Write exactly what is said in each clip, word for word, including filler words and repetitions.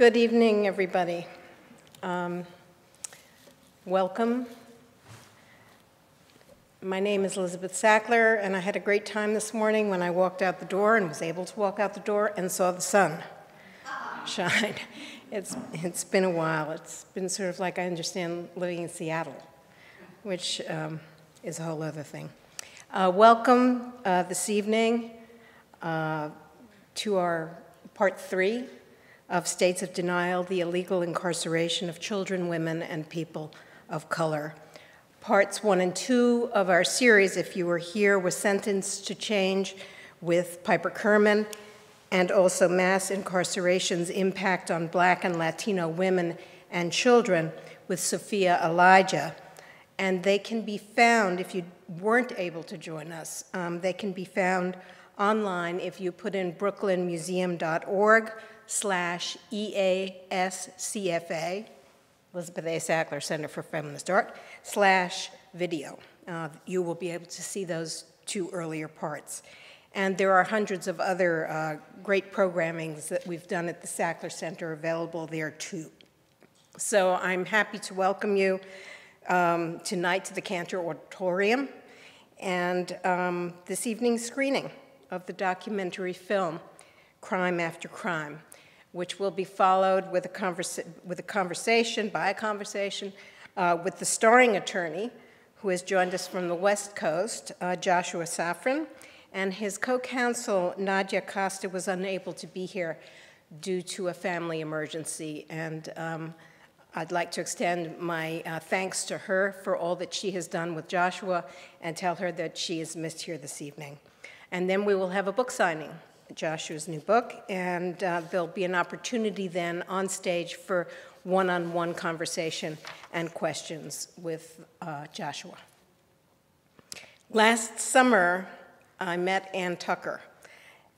Good evening, everybody. Um, welcome. My name is Elizabeth Sackler, and I had a great time this morning when I walked out the door and was able to walk out the door and saw the sun shine. It's, it's been a while. It's been sort of like I understand living in Seattle, which um, is a whole other thing. Uh, welcome uh, this evening uh, to our part three of States of Denial, the Illegal Incarceration of Children, Women, and People of Color. Parts one and two of our series, if you were here, was Sentenced to Change with Piper Kerman, and also Mass Incarceration's Impact on Black and Latino Women and Children with Sophia Elijah. And they can be found, if you weren't able to join us, um, they can be found online if you put in brooklynmuseum.org slash EASCFA, Elizabeth A. Sackler Center for Feminist Art, slash video. Uh, you will be able to see those two earlier parts. And there are hundreds of other uh, great programmings that we've done at the Sackler Center available there too. So I'm happy to welcome you um, tonight to the Cantor Auditorium and um, this evening's screening of the documentary film Crime After Crime, which will be followed with a, conversa with a conversation, by a conversation, uh, with the starring attorney who has joined us from the West Coast, uh, Joshua Safran, and his co-counsel, Nadia Costa, was unable to be here due to a family emergency, and um, I'd like to extend my uh, thanks to her for all that she has done with Joshua and tell her that she is missed here this evening. And then we will have a book signing, Joshua's new book, and uh, there'll be an opportunity then on stage for one-on-one conversation and questions with uh, Joshua. Last summer, I met Ann Tucker.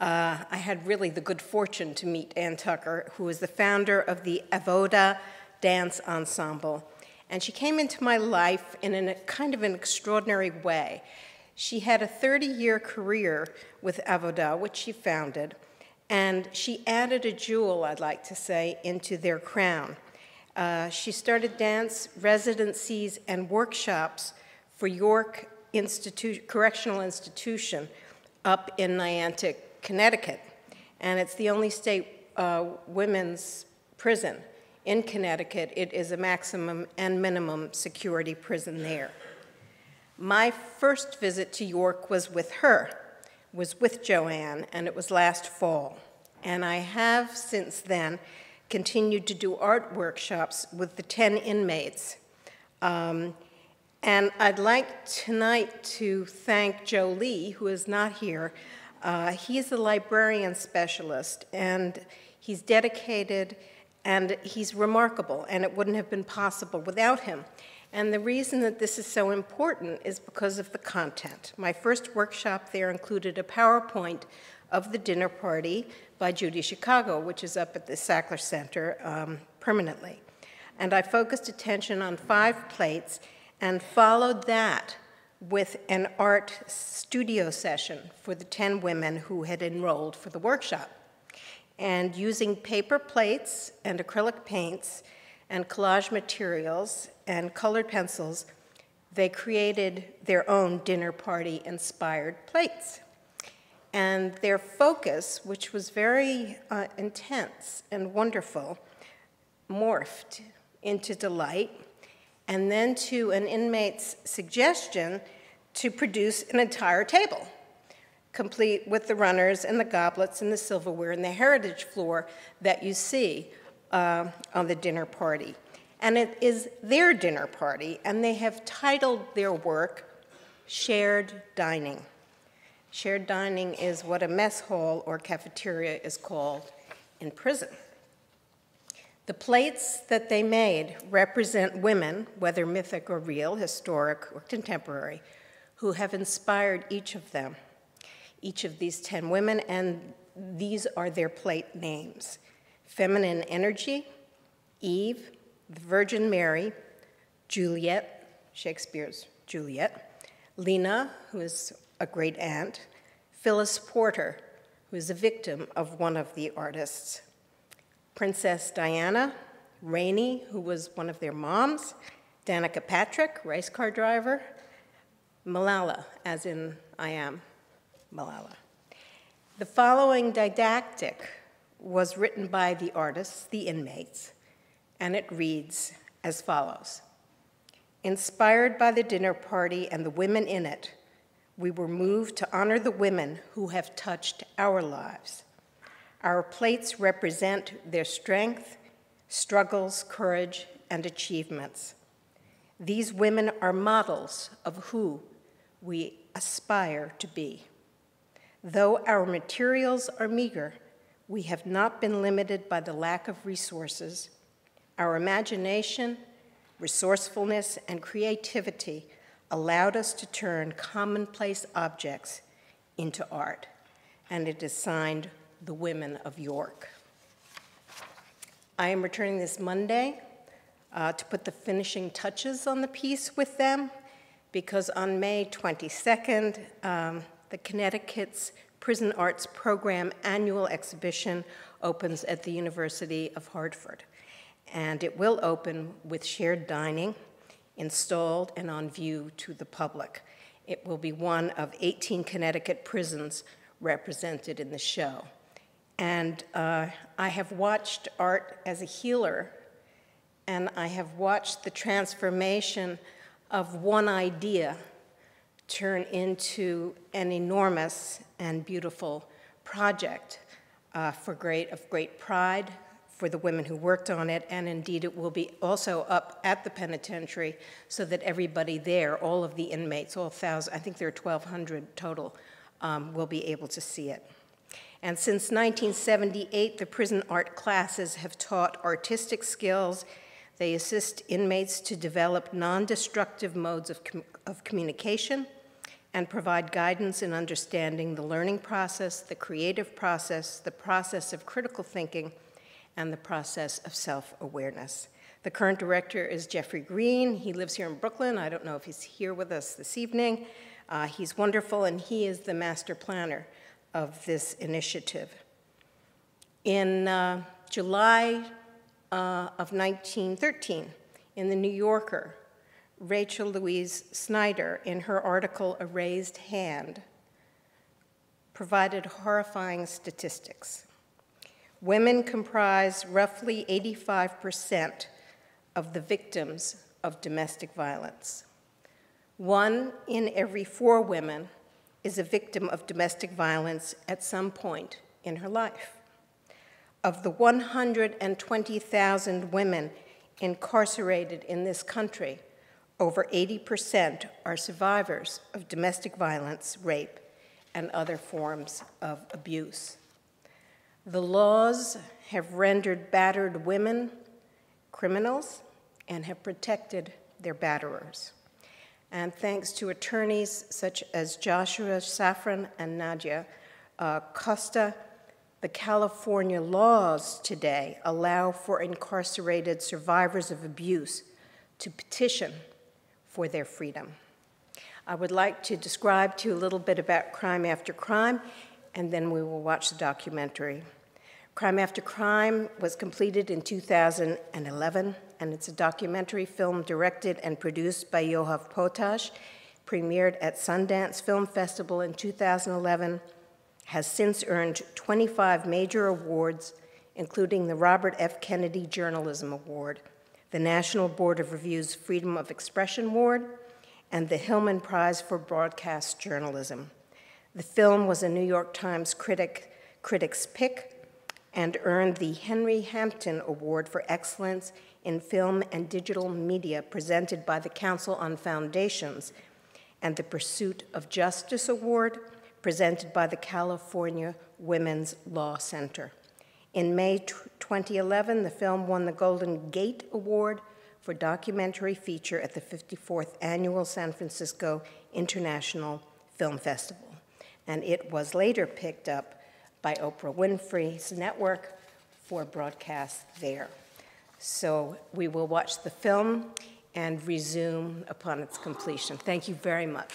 Uh, I had really the good fortune to meet Ann Tucker, who is the founder of the Avodah Dance Ensemble. And she came into my life in a kind of an extraordinary way. She had a thirty-year career with Avodah, which she founded, and she added a jewel, I'd like to say, into their crown. Uh, she started dance residencies and workshops for York Correctional Institution up in Niantic, Connecticut, and it's the only state uh, women's prison in Connecticut. It is a maximum and minimum security prison there. My first visit to York was with her, was with Joanne, and it was last fall. And I have since then continued to do art workshops with the ten inmates. Um, and I'd like tonight to thank Joe Lee, who is not here. Uh, he's the librarian specialist, and he's dedicated, and he's remarkable, and it wouldn't have been possible without him. And the reason that this is so important is because of the content. My first workshop there included a PowerPoint of the dinner party by Judy Chicago, which is up at the Sackler Center um, permanently. And I focused attention on five plates and followed that with an art studio session for the ten women who had enrolled for the workshop. And using paper plates and acrylic paints and collage materials and colored pencils, they created their own dinner party-inspired plates. And their focus, which was very uh, intense and wonderful, morphed into delight, and then to an inmate's suggestion to produce an entire table, complete with the runners and the goblets and the silverware and the heritage floor that you see Uh, on the dinner party. And it is their dinner party, and they have titled their work Shared Dining. Shared dining is what a mess hall or cafeteria is called in prison. The plates that they made represent women, whether mythic or real, historic or contemporary, who have inspired each of them, each of these ten women, and these are their plate names: Feminine Energy, Eve, the Virgin Mary, Juliet, Shakespeare's Juliet, Lena, who is a great aunt, Phyllis Porter, who is a victim of one of the artists, Princess Diana, Rainey, who was one of their moms, Danica Patrick, race car driver, Malala, as in I am Malala. The following didactic was written by the artists, the inmates, and it reads as follows. Inspired by the dinner party and the women in it, we were moved to honor the women who have touched our lives. Our plates represent their strength, struggles, courage, and achievements. These women are models of who we aspire to be. Though our materials are meager, we have not been limited by the lack of resources. Our imagination, resourcefulness, and creativity allowed us to turn commonplace objects into art. And it is signed, The Women of York. I am returning this Monday uh, to put the finishing touches on the piece with them, because on May twenty-second, um, the Connecticut's Prison Arts Program annual exhibition opens at the University of Hartford. And it will open with shared dining installed and on view to the public. It will be one of eighteen Connecticut prisons represented in the show. And uh, I have watched art as a healer, and I have watched the transformation of one idea turn into an enormous and beautiful project uh, for great, of great pride for the women who worked on it, and indeed it will be also up at the penitentiary so that everybody there, all of the inmates, all thousand, I think there are twelve hundred total, um, will be able to see it. And since nineteen seventy-eight, the prison art classes have taught artistic skills. They assist inmates to develop non-destructive modes of, com of communication and provide guidance in understanding the learning process, the creative process, the process of critical thinking, and the process of self-awareness. The current director is Jeffrey Green. He lives here in Brooklyn. I don't know if he's here with us this evening. Uh, he's wonderful, and he is the master planner of this initiative. In uh, July uh, of nineteen thirteen, in The New Yorker, Rachel Louise Snyder, in her article, A Raised Hand, provided horrifying statistics. Women comprise roughly eighty-five percent of the victims of domestic violence. One in every four women is a victim of domestic violence at some point in her life. Of the one hundred twenty thousand women incarcerated in this country, over eighty percent are survivors of domestic violence, rape, and other forms of abuse. The laws have rendered battered women criminals and have protected their batterers. And thanks to attorneys such as Joshua Safran and Nadia uh, Costa, the California laws today allow for incarcerated survivors of abuse to petition for their freedom. I would like to describe to you a little bit about Crime After Crime, and then we will watch the documentary. Crime After Crime was completed in two thousand eleven, and it's a documentary film directed and produced by Yoav Potash, premiered at Sundance Film Festival in two thousand eleven, has since earned twenty-five major awards, including the Robert F. Kennedy Journalism Award, the National Board of Review's Freedom of Expression Award, and the Hillman Prize for Broadcast Journalism. The film was a New York Times critic, Critics' Pick, and earned the Henry Hampton Award for Excellence in Film and Digital Media, presented by the Council on Foundations, and the Pursuit of Justice Award, presented by the California Women's Law Center. In May twenty eleven, the film won the Golden Gate Award for documentary feature at the fifty-fourth Annual San Francisco International Film Festival. And it was later picked up by Oprah Winfrey's network for broadcast there. So we will watch the film and resume upon its completion. Thank you very much.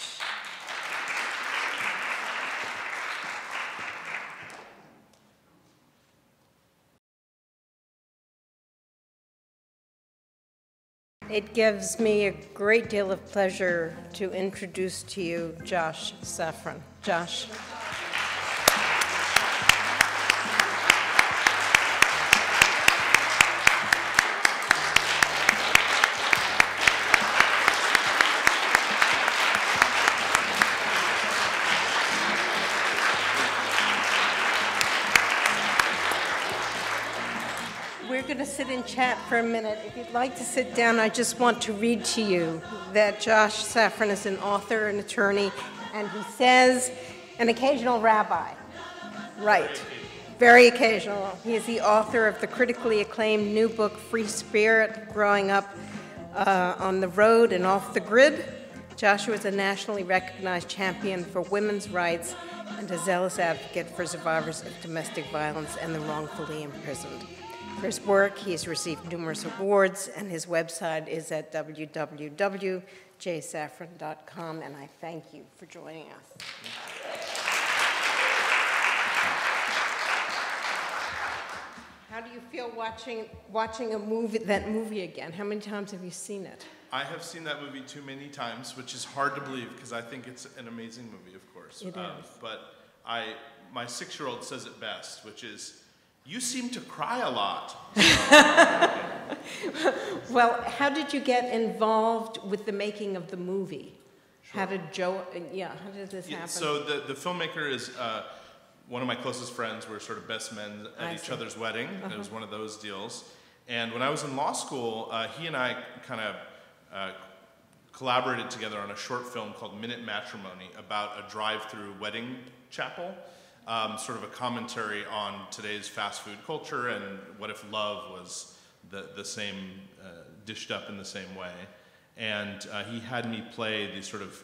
It gives me a great deal of pleasure to introduce to you Josh Safran. Josh. Sit and chat for a minute. If you'd like to sit down, I just want to read to you that Josh Safran is an author, an attorney, and he says, an occasional rabbi. Right. Very occasional. He is the author of the critically acclaimed new book, Free Spirit, Growing Up uh, on the Road and Off the Grid. Joshua is a nationally recognized champion for women's rights and a zealous advocate for survivors of domestic violence and the wrongfully imprisoned. For his work, he has received numerous awards, and his website is at w w w dot j safran dot com, and I thank you for joining us. How do you feel watching, watching a movie, that movie again? How many times have you seen it? I have seen that movie too many times, which is hard to believe, because I think it's an amazing movie, of course. It uh, is. But I, my six-year-old says it best, which is, you seem to cry a lot. Well, how did you get involved with the making of the movie? Sure. How did Joe, yeah, how did this yeah, happen? So the, the filmmaker is uh, one of my closest friends. We're sort of best men at I each see. other's wedding. Uh-huh. It was one of those deals. And when I was in law school, uh, he and I kind of uh, collaborated together on a short film called Minute Matrimony about a drive-through wedding chapel. Um, sort of a commentary on today's fast food culture and what if love was the, the same, uh, dished up in the same way. And uh, he had me play these sort of,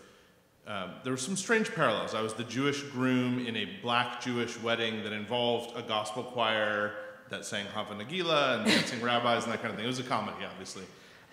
um, there were some strange parallels. I was the Jewish groom in a black Jewish wedding that involved a gospel choir that sang Hava Nagila and dancing rabbis and that kind of thing. It was a comedy, obviously.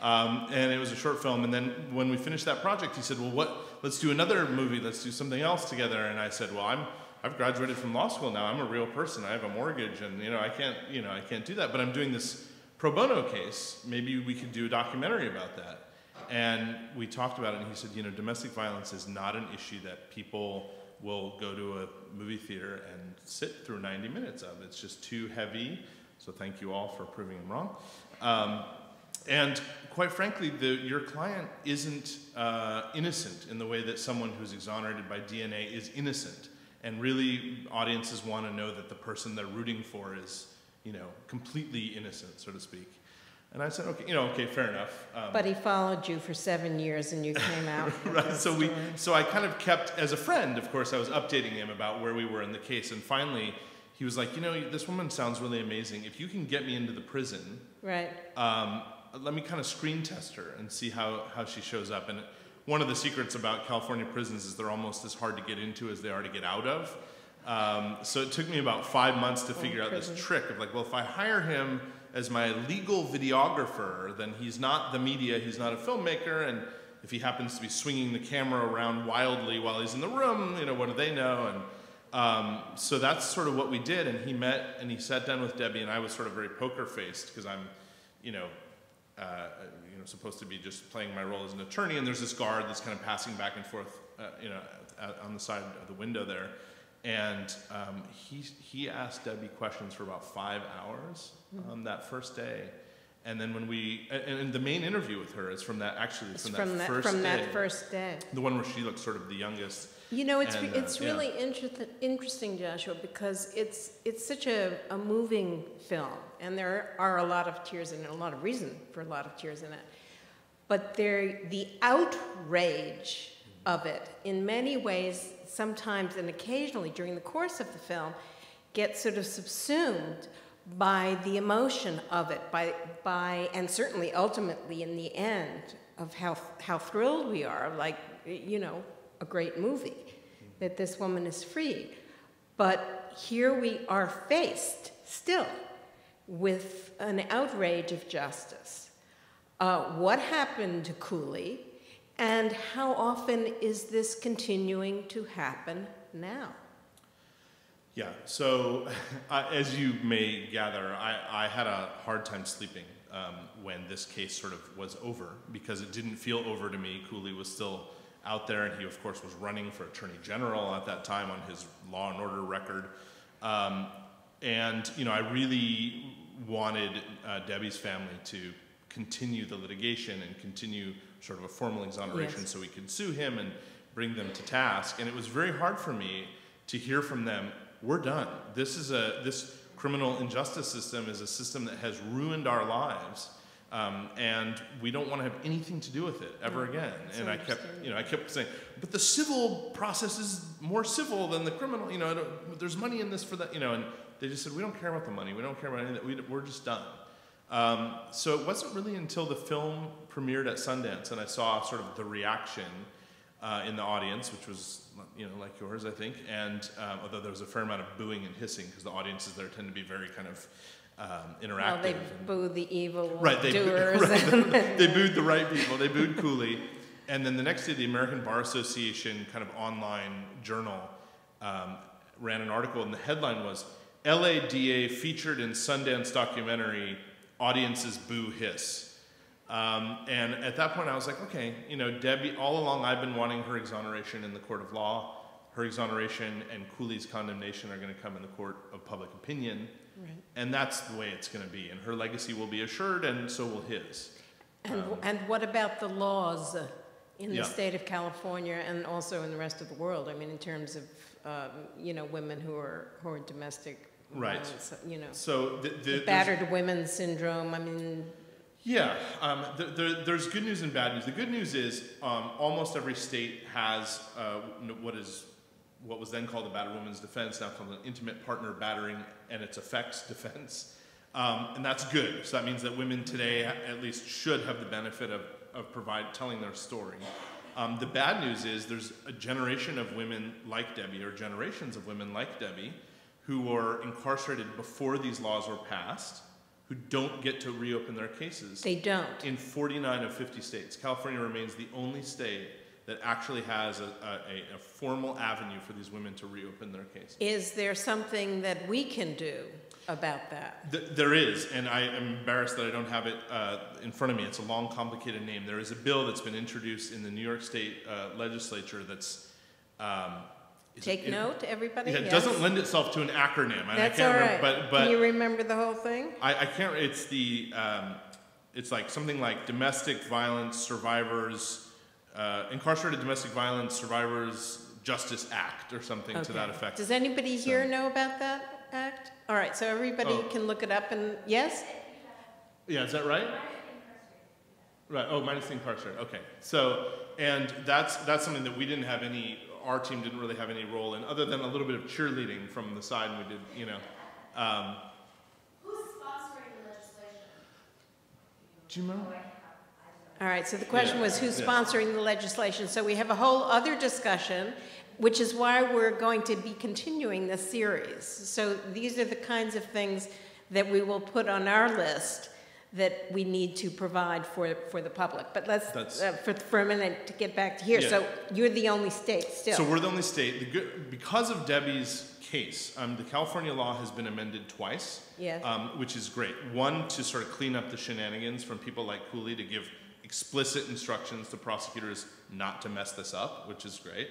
Um, and it was a short film, and then when we finished that project, he said, well, what, let's do another movie, let's do something else together. And I said, well, I'm I've graduated from law school now. I'm a real person. I have a mortgage, and you know I can't, you know I can't do that. But I'm doing this pro bono case. Maybe we could do a documentary about that. And we talked about it, and he said, you know, domestic violence is not an issue that people will go to a movie theater and sit through ninety minutes of. It's just too heavy. So thank you all for proving him wrong. Um, and quite frankly, the, your client isn't uh, innocent in the way that someone who's exonerated by D N A is innocent. And really, audiences want to know that the person they're rooting for is, you know, completely innocent, so to speak. And I said, okay, you know, okay, fair enough. Um, but he followed you for seven years, and you came out. Right. So story. we, so I kind of kept as a friend. Of course, I was updating him about where we were in the case, and finally, he was like, you know, this woman sounds really amazing. If you can get me into the prison, right? Um, let me kind of screen test her and see how how she shows up. And one of the secrets about California prisons is they're almost as hard to get into as they are to get out of. Um, so it took me about five months to figure out this trick of like, well, if I hire him as my legal videographer, then he's not the media, he's not a filmmaker, and if he happens to be swinging the camera around wildly while he's in the room, you know, what do they know? And um, so that's sort of what we did, and he met, and he sat down with Debbie, and I was sort of very poker-faced because I'm, you know, Uh, you know, supposed to be just playing my role as an attorney, and there's this guard that's kind of passing back and forth, uh, you know, at, on the side of the window there, and um, he he asked Debbie questions for about five hours um, that first day, and then when we and, and the main interview with her is from that actually from, from that, that first from day, that first day, the one where she looks sort of the youngest. You know, it's and, re it's uh, really yeah. inter interesting, Joshua, because it's it's such a, a moving film, and there are a lot of tears in it, a lot of reason for a lot of tears in it. But there, the outrage of it, in many ways, sometimes and occasionally during the course of the film, gets sort of subsumed by the emotion of it, by by and certainly ultimately in the end of how how thrilled we are, like you know. a great movie, that this woman is free. But here we are faced still with an outrage of justice. Uh, what happened to Cooley, and how often is this continuing to happen now? Yeah, so uh, as you may gather, I, I had a hard time sleeping um, when this case sort of was over, because it didn't feel over to me. Cooley was still out there, and he of course was running for Attorney General at that time on his Law and Order record. Um, and you know, I really wanted uh, Debbie's family to continue the litigation and continue sort of a formal exoneration, yes. so we could sue him and bring them to task. And it was very hard for me to hear from them, we're done. This is a, this criminal injustice system is a system that has ruined our lives. Um, and we don't want to have anything to do with it ever again. That's and I kept, you know, I kept saying, but the civil process is more civil than the criminal. You know, I don't, there's money in this for that. You know, and they just said, we don't care about the money. We don't care about any of that. We, we're just done. Um, so it wasn't really until the film premiered at Sundance and I saw sort of the reaction uh, in the audience, which was, you know, like yours, I think. And um, although there was a fair amount of booing and hissing because the audiences there tend to be very kind of Um, interactive. Well, they booed the evil right, they doers. Boo right. Then, they booed the right people. They booed Cooley. And then the next day, the American Bar Association kind of online journal um, ran an article, and the headline was, L A D A featured in Sundance documentary, audiences boo hiss. Um, and at that point, I was like, okay, you know, Debbie, all along I've been wanting her exoneration in the court of law. Her exoneration and Cooley's condemnation are going to come in the court of public opinion. Right. And that's the way it's going to be. And her legacy will be assured, and so will his. And, um, and what about the laws in the yeah. state of California and also in the rest of the world? I mean, in terms of, um, you know, women who are, who are domestic. Right. Violence, you know, so the, the, the battered women syndrome, I mean. Yeah. Um, the, the, there's good news and bad news. The good news is um, almost every state has uh, what is... what was then called the battered woman's defense, now called an intimate partner battering and its effects defense. Um, and that's good. So that means that women today at least should have the benefit of, of provide, telling their story. Um, the bad news is there's a generation of women like Debbie, or generations of women like Debbie, who were incarcerated before these laws were passed, who don't get to reopen their cases. They don't. In forty-nine of fifty states. California remains the only state that actually has a, a, a formal avenue for these women to reopen their case. Is there something that we can do about that? Th there is, and I am embarrassed that I don't have it uh, in front of me. It's a long, complicated name. There is a bill that's been introduced in the New York State uh, legislature that's... Um, Take it, note, everybody. Yeah, yes. It doesn't lend itself to an acronym. That's I can't all right. Remember, but, but can you remember the whole thing? I, I can't... It's the... Um, it's like something like domestic violence survivors... Uh, Incarcerated Domestic Violence Survivors Justice Act or something okay. to that effect. Does anybody so. here know about that act? All right, so everybody oh. can look it up and, yes? Yeah, is that right? Right, oh, minus the incarcerated, okay. So, and that's, that's something that we didn't have any, our team didn't really have any role in, other than a little bit of cheerleading from the side we did, you know. Um, Who's sponsoring the legislation? Do you remember? All right, so the question yeah. was who's yeah. sponsoring the legislation. So we have a whole other discussion, which is why we're going to be continuing this series. So these are the kinds of things that we will put on our list that we need to provide for, for the public. But let's, uh, for, for a minute, to get back to here. Yeah. So you're the only state still. So we're the only state. The good, because of Debbie's case, um, the California law has been amended twice, yeah. um, which is great. One, to sort of clean up the shenanigans from people like Cooley, to give explicit instructions to prosecutors not to mess this up, which is great.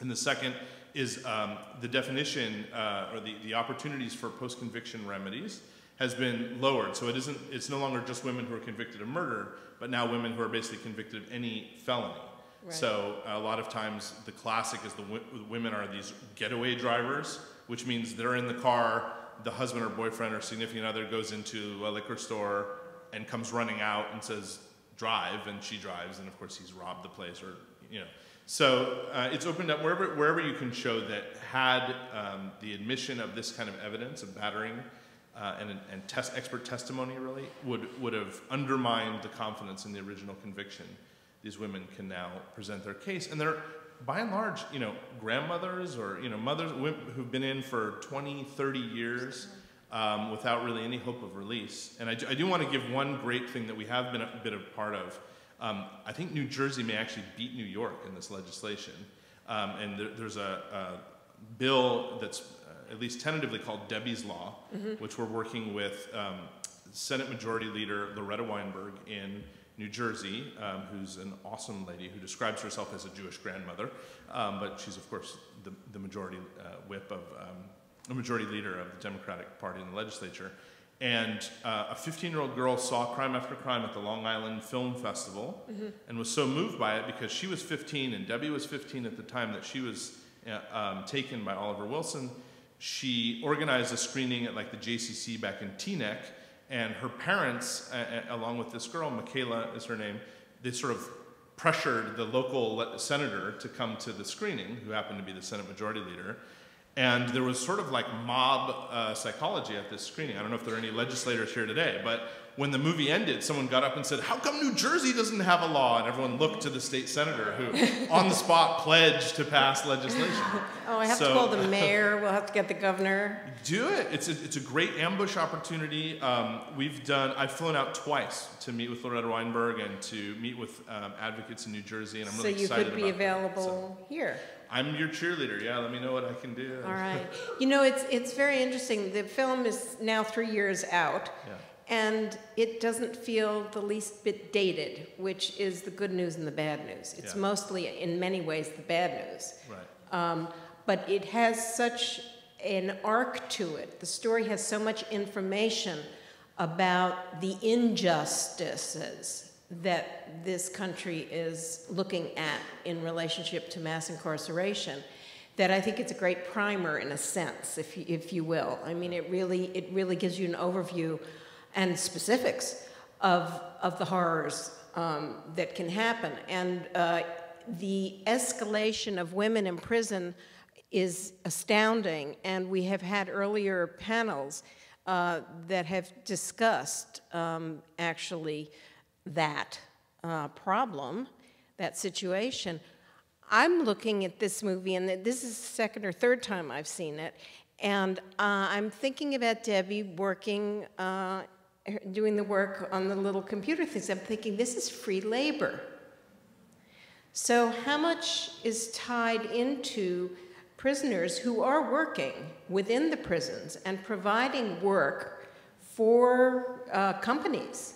And the second is um, the definition uh, or the, the opportunities for post-conviction remedies has been lowered. So it isn't, it's no longer just women who are convicted of murder, but now women who are basically convicted of any felony. Right. So a lot of times the classic is the w women are these getaway drivers, which means they're in the car, the husband or boyfriend or significant other goes into a liquor store and comes running out and says, drive, and she drives, and of course he's robbed the place, or, you know. So uh, it's opened up wherever, wherever you can show that had um, the admission of this kind of evidence of battering uh, and, and test, expert testimony really would, would have undermined the confidence in the original conviction. These women can now present their case, and they're by and large, you know, grandmothers or, you know, mothers who've been in for twenty, thirty years. Um, without really any hope of release. And I, I do want to give one great thing that we have been a bit of part of. Um, I think New Jersey may actually beat New York in this legislation. Um, and there, there's a, a bill that's uh, at least tentatively called Debbie's Law, mm-hmm. which we're working with um, Senate Majority Leader Loretta Weinberg in New Jersey, um, who's an awesome lady who describes herself as a Jewish grandmother, um, but she's of course the, the majority uh, whip of, um, the majority leader of the Democratic Party in the legislature. And uh, a fifteen-year-old girl saw Crime After Crime at the Long Island Film Festival mm-hmm. and was so moved by it because she was fifteen and Debbie was fifteen at the time that she was uh, um, taken by Oliver Wilson. She organized a screening at like the J C C back in Teaneck, and her parents, uh, along with this girl, Michaela is her name, they sort of pressured the local senator to come to the screening, who happened to be the Senate Majority Leader. And there was sort of like mob uh, psychology at this screening. I don't know if there are any legislators here today, but when the movie ended, someone got up and said, "How come New Jersey doesn't have a law?" And everyone looked to the state senator who, on the spot, pledged to pass legislation. Oh, I have so, to call the mayor. We'll have to get the governor. Do it. It's a, it's a great ambush opportunity. Um, we've done, I've flown out twice to meet with Loretta Weinberg and to meet with um, advocates in New Jersey, and I'm really excited about that. So you could be available so. here. I'm your cheerleader, yeah, let me know what I can do. All right. You know, it's, it's very interesting. The film is now three years out, yeah. and it doesn't feel the least bit dated, which is the good news and the bad news. It's yeah. mostly, in many ways, the bad news. Right. Um, but it has such an arc to it. The story has so much information about the injustices that this country is looking at in relationship to mass incarceration, that I think it's a great primer in a sense, if you, if you will. I mean, it really, it really gives you an overview and specifics of, of the horrors um, that can happen. And uh, the escalation of women in prison is astounding, and we have had earlier panels uh, that have discussed, um, actually, that uh, problem, that situation. I'm looking at this movie, and this is the second or third time I've seen it, and uh, I'm thinking about Debbie working, uh, doing the work on the little computer things. I'm thinking, this is free labor. So how much is tied into prisoners who are working within the prisons and providing work for uh, companies?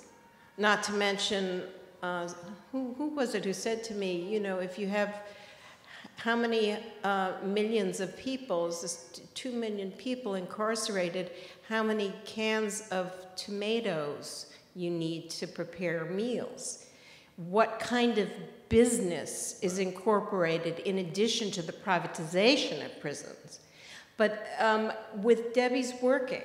Not to mention, uh, who, who was it who said to me, you know, if you have how many uh, millions of people, is this two million people incarcerated, how many cans of tomatoes you need to prepare meals? What kind of business is incorporated in addition to the privatization of prisons? But um, with Debbie's working,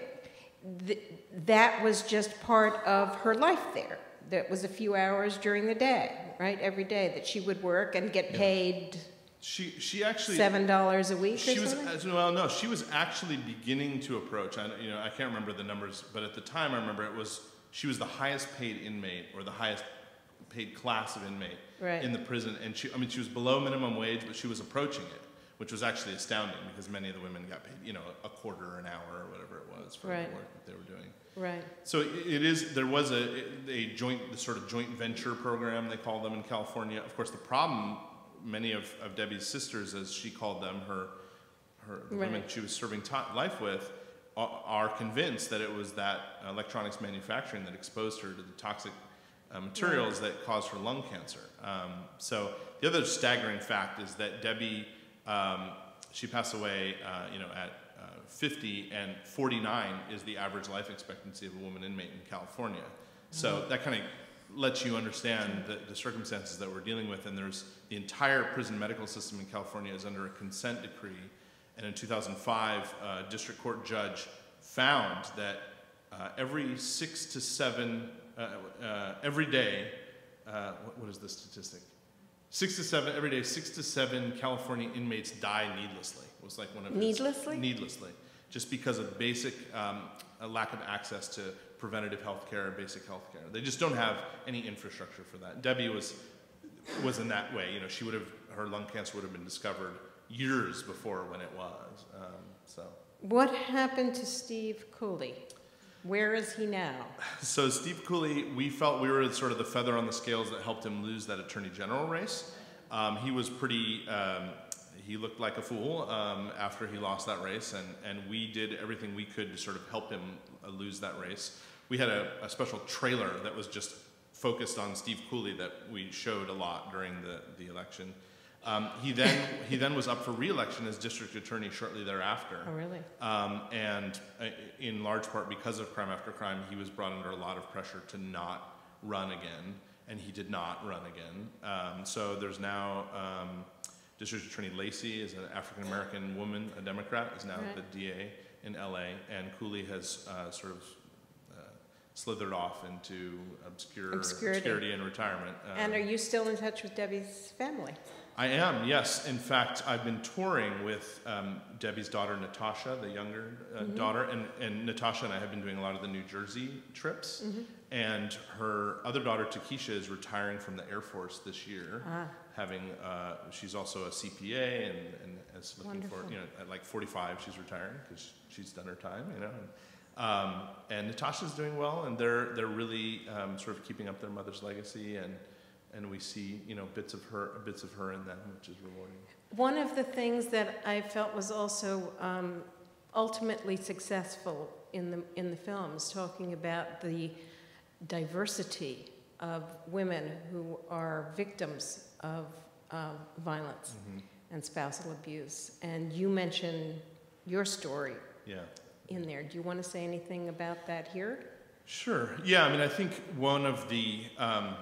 the, that was just part of her life there. That was a few hours during the day, right? Every day that she would work and get paid. Yeah. She she actually seven dollars a week. She or was something? well no. She was actually beginning to approach. I you know I can't remember the numbers, but at the time I remember it was she was the highest paid inmate or the highest paid class of inmate right. in the prison. And she I mean she was below minimum wage, but she was approaching it, which was actually astounding because many of the women got paid, you know, a quarter or an hour or whatever it was for right. the work that they were doing. Right. So it is, there was a, a joint, the sort of joint venture program they call them in California. Of course, the problem, many of, of Debbie's sisters, as she called them, her, her right. women she was serving life with, are, are convinced that it was that electronics manufacturing that exposed her to the toxic uh, materials right. that caused her lung cancer. Um, so the other staggering fact is that Debbie, Um, she passed away, uh, you know, at uh, fifty, and forty-nine is the average life expectancy of a woman inmate in California. So that kind of lets you understand the, the circumstances that we're dealing with. And there's the entire prison medical system in California is under a consent decree. And in two thousand five, a district court judge found that uh, every six to seven, uh, uh, every day, uh, what, what is the statistic? Six to seven, every day, six to seven California inmates die needlessly. It was like one of Needlessly? Needlessly. Just because of basic, um, a lack of access to preventative health care, basic health care. They just don't have any infrastructure for that. Debbie was, was in that way. You know, she would have, her lung cancer would have been discovered years before when it was, um, so. What happened to Steve Cooley? Where is he now? So Steve Cooley, we felt we were sort of the feather on the scales that helped him lose that attorney general race. Um, he was pretty, um, he looked like a fool um, after he lost that race, and, and we did everything we could to sort of help him lose that race. we had a, a special trailer that was just focused on Steve Cooley that we showed a lot during the, the election. Um, he then he then was up for re-election as district attorney shortly thereafter. Oh, really? Um, and uh, in large part because of Crime After Crime, he was brought under a lot of pressure to not run again, and he did not run again. Um, so there's now um, District Attorney Lacey is an African American woman, a Democrat, is now right. the D A in L A, and Cooley has uh, sort of uh, slithered off into obscure obscurity, obscurity and retirement. Um, and are you still in touch with Debbie's family? I am, yes. In fact, I've been touring with um, Debbie's daughter, Natasha, the younger uh, mm-hmm. daughter, and, and Natasha and I have been doing a lot of the New Jersey trips, mm-hmm. and her other daughter, Takesha, is retiring from the Air Force this year, ah. having, uh, she's also a C P A, and, and is looking Wonderful. for, you know, at like forty-five, she's retiring, because she's done her time, you know, and, um, and Natasha's doing well, and they're, they're really um, sort of keeping up their mother's legacy, and and we see, you know, bits of her, bits of her in them, which is rewarding. One of the things that I felt was also um, ultimately successful in the in the films, talking about the diversity of women who are victims of uh, violence mm-hmm. and spousal abuse. And you mentioned your story yeah. in there. Do you want to say anything about that here? Sure. Yeah. I mean, I think one of the um,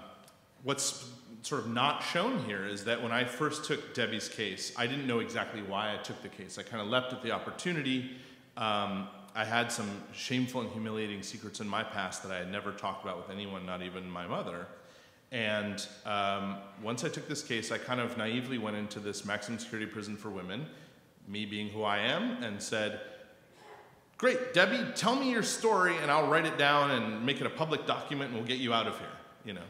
what's sort of not shown here is that when I first took Debbie's case, I didn't know exactly why I took the case. I kind of leapt at the opportunity. Um, I had some shameful and humiliating secrets in my past that I had never talked about with anyone, not even my mother. And um, once I took this case, I kind of naively went into this maximum security prison for women, me being who I am, and said, great, Debbie, tell me your story and I'll write it down and make it a public document and we'll get you out of here, you know.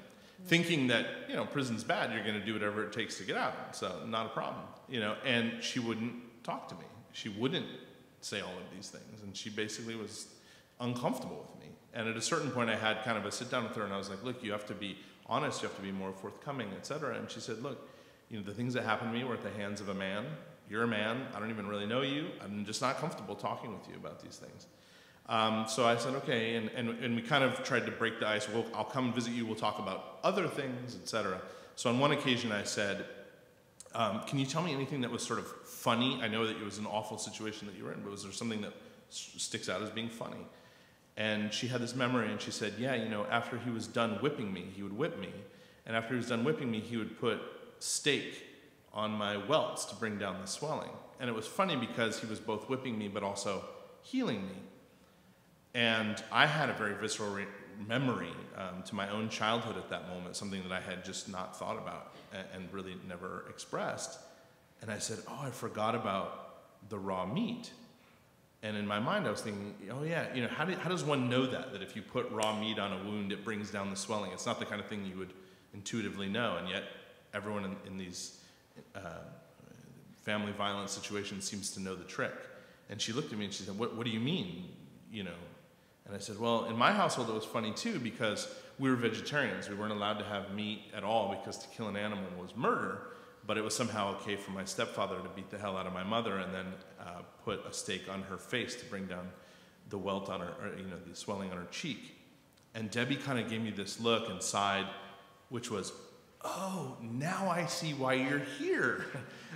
Thinking that, you know, prison's bad, you're going to do whatever it takes to get out, so not a problem, you know, and she wouldn't talk to me. She wouldn't say all of these things, and she basically was uncomfortable with me, and at a certain point I had kind of a sit-down with her, and I was like, look, you have to be honest, you have to be more forthcoming, et cetera, and she said, look, you know, the things that happened to me were at the hands of a man, you're a man, I don't even really know you, I'm just not comfortable talking with you about these things. Um, so I said, okay, and, and, and we kind of tried to break the ice. Well, I'll come visit you, we'll talk about other things, et cetera. So on one occasion I said, um, can you tell me anything that was sort of funny? I know that it was an awful situation that you were in, but was there something that sticks out as being funny? And she had this memory and she said, yeah, you know, after he was done whipping me, he would whip me. And after he was done whipping me, he would put steak on my welts to bring down the swelling. And it was funny because he was both whipping me but also healing me. And I had a very visceral re memory um, to my own childhood at that moment, something that I had just not thought about and, and really never expressed. And I said, oh, I forgot about the raw meat. And in my mind, I was thinking, oh yeah, you know, how, do, how does one know that, that if you put raw meat on a wound, it brings down the swelling? It's not the kind of thing you would intuitively know, and yet everyone in, in these uh, family violence situations seems to know the trick. And she looked at me and she said, what, what do you mean, you know? And I said, well, in my household, it was funny, too, because we were vegetarians. We weren't allowed to have meat at all because to kill an animal was murder, but it was somehow okay for my stepfather to beat the hell out of my mother and then uh, put a steak on her face to bring down the welt on her, or, you know, the swelling on her cheek. And Debbie kind of gave me this look and sighed, which was, oh, now I see why you're here.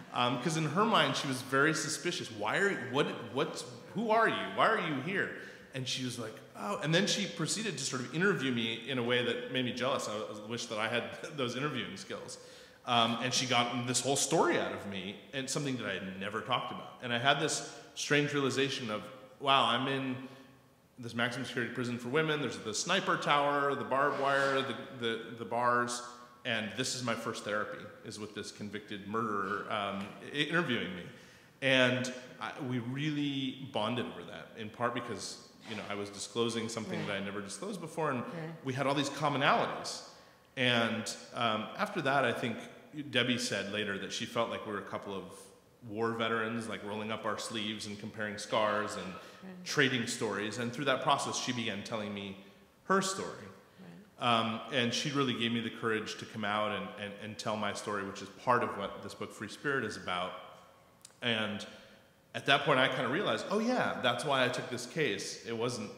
Because um, in her mind, she was very suspicious. Why are you, what, what's, who are you? Why are you here? And she was like, oh, and then she proceeded to sort of interview me in a way that made me jealous. I wish that I had those interviewing skills. Um, and she got this whole story out of me, and something that I had never talked about. And I had this strange realization of, wow, I'm in this maximum security prison for women. There's the sniper tower, the barbed wire, the, the, the bars, and this is my first therapy, is with this convicted murderer um, interviewing me. And I, we really bonded over that, in part because, you know, I was disclosing something yeah. that I never disclosed before, and yeah. we had all these commonalities. And um, after that, I think Debbie said later that she felt like we were a couple of war veterans, like rolling up our sleeves and comparing scars and yeah. trading stories. And through that process, she began telling me her story. Um, and she really gave me the courage to come out and, and, and tell my story, which is part of what this book, Free Spirit, is about. And at that point, I kind of realized, oh yeah, that's why I took this case. It wasn't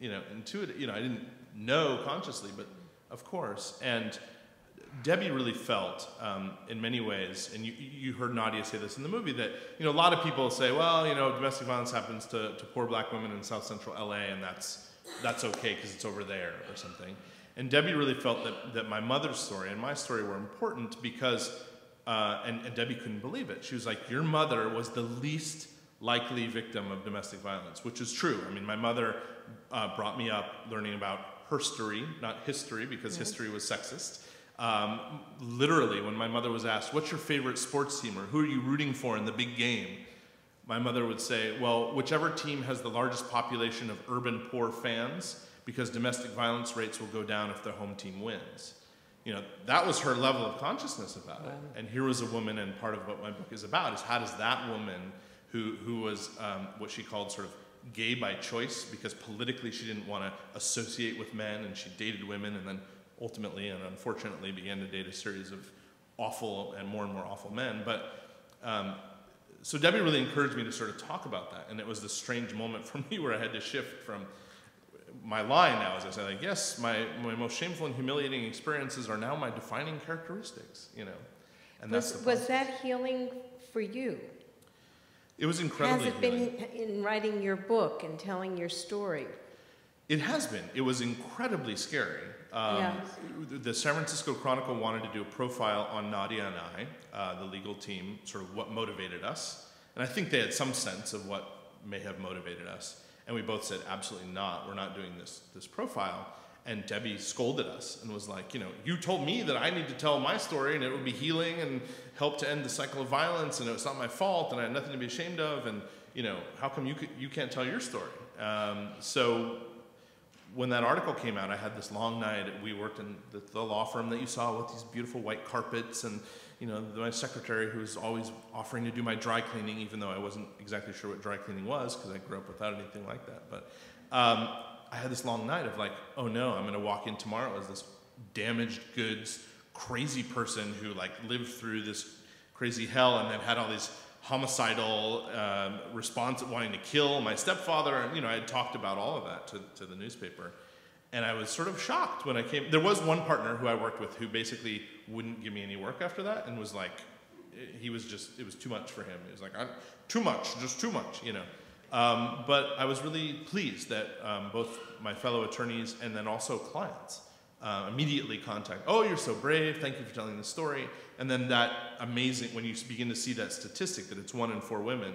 you know, intuitive, you know, I didn't know consciously, but of course. And Debbie really felt, um, in many ways, and you, you heard Nadia say this in the movie, that, you know, a lot of people say, well, you know, domestic violence happens to, to poor black women in South Central L A, and that's, that's okay because it's over there or something. And Debbie really felt that, that my mother's story and my story were important because, uh, and, and Debbie couldn't believe it. She was like, your mother was the least likely victim of domestic violence, which is true. I mean, my mother uh, brought me up learning about herstory, not history, because yes. history was sexist. Um, literally, when my mother was asked, what's your favorite sports team or who are you rooting for in the big game? My mother would say, well, whichever team has the largest population of urban poor fans, because domestic violence rates will go down if their home team wins. You know, that was her level of consciousness about wow. it. And here was a woman, and part of what my book is about is how does that woman, who, who was um, what she called sort of gay by choice, because politically she didn't want to associate with men, and she dated women, and then ultimately and unfortunately began to date a series of awful and more and more awful men. But um, so Debbie really encouraged me to sort of talk about that, and it was this strange moment for me where I had to shift from my line now, as I said, like, yes, my, my most shameful and humiliating experiences are now my defining characteristics, you know. And was, that's was that healing for you? It was incredibly Has it healing. been in writing your book and telling your story? It has been. It was incredibly scary. Um, yeah. The San Francisco Chronicle wanted to do a profile on Nadia and I, uh, the legal team, sort of what motivated us. And I think they had some sense of what may have motivated us. And we both said, absolutely not. We're not doing this, this profile. And Debbie scolded us and was like, you know, you told me that I need to tell my story and it would be healing and help to end the cycle of violence, and it was not my fault and I had nothing to be ashamed of, and, you know, how come you, could, you can't tell your story? Um, so... When that article came out, I had this long night. We worked in the, the law firm that you saw with these beautiful white carpets, and, you know, my secretary who was always offering to do my dry cleaning, even though I wasn't exactly sure what dry cleaning was because I grew up without anything like that. But um, I had this long night of like, oh no, I'm gonna walk in tomorrow as this damaged goods, crazy person who like lived through this crazy hell and then had all these homicidal um, response of wanting to kill my stepfather. And, you know, I had talked about all of that to, to the newspaper. And I was sort of shocked when I came. There was one partner who I worked with who basically wouldn't give me any work after that and was like, he was just, it was too much for him. He was like, I'm, too much, just too much, you know. Um, but I was really pleased that um, both my fellow attorneys and then also clients Uh, immediately contact, oh, you're so brave, thank you for telling this story. And then that amazing, when you begin to see that statistic that it's one in four women,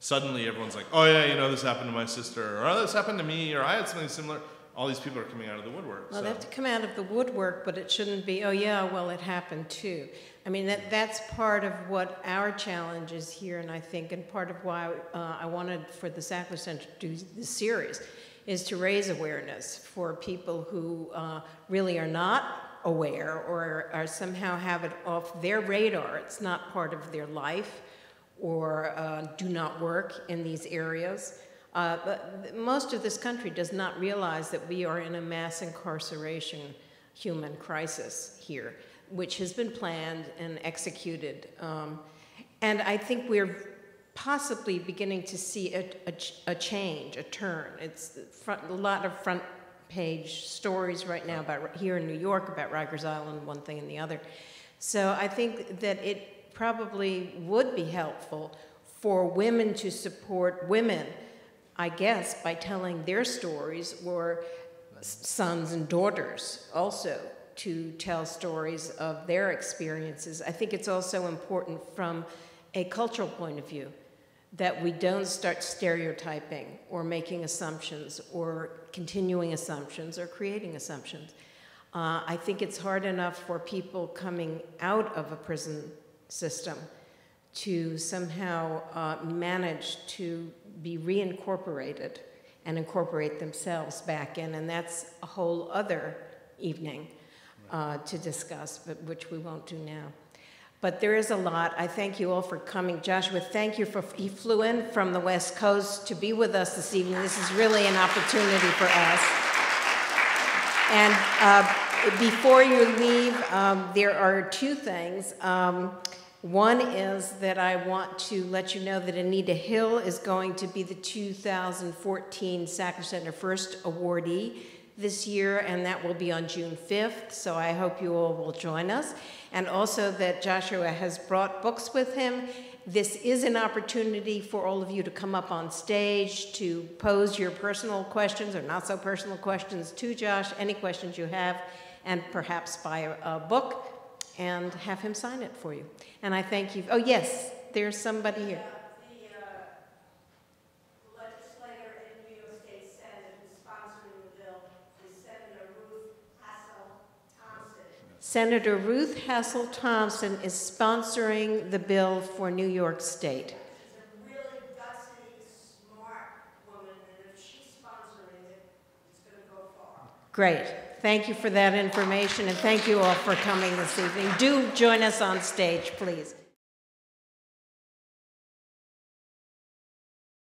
suddenly everyone's like, oh yeah, you know, this happened to my sister, or oh, this happened to me, or I had something similar. All these people are coming out of the woodwork. Well, so. They have to come out of the woodwork, but it shouldn't be, oh yeah, well, it happened too. I mean, that that's part of what our challenge is here, and I think, and part of why uh, I wanted for the Sackler Center to do this series, is to raise awareness for people who uh, really are not aware or are somehow have it off their radar. It's not part of their life, or uh, do not work in these areas. Uh, but most of this country does not realize that we are in a mass incarceration human crisis here, which has been planned and executed. Um, and I think we're possibly beginning to see a, a, a change, a turn. It's front, a lot of front page stories right now about here in New York about Rikers Island, one thing and the other. So I think that it probably would be helpful for women to support women, I guess, by telling their stories, or sons and daughters also to tell stories of their experiences. I think it's also important from a cultural point of view that we don't start stereotyping or making assumptions or continuing assumptions or creating assumptions. Uh, I think it's hard enough for people coming out of a prison system to somehow uh, manage to be reincorporated and incorporate themselves back in, and that's a whole other evening uh, to discuss, but which we won't do now. But there is a lot. I thank you all for coming. Joshua, thank you for, he flew in from the West Coast to be with us this evening. This is really an opportunity for us. And uh, before you leave, um, there are two things. Um, One is that I want to let you know that Anita Hill is going to be the two thousand fourteen Sackler Center First awardee this year, and that will be on June fifth, so I hope you all will join us. And also that Joshua has brought books with him. This is an opportunity for all of you to come up on stage, to pose your personal questions or not so personal questions to Josh, any questions you have, and perhaps buy a, a book and have him sign it for you. And I thank you. Oh, yes, there's somebody here. Yeah, the uh, legislator in New York State Senate who's sponsoring the bill is Senator Ruth Hassel Thompson. Senator Ruth Hassel Thompson is sponsoring the bill for New York State. She's a really gutsy, smart woman, and if she's sponsoring it, it's going to go far. Great. Thank you for that information, and thank you all for coming this evening. Do join us on stage, please.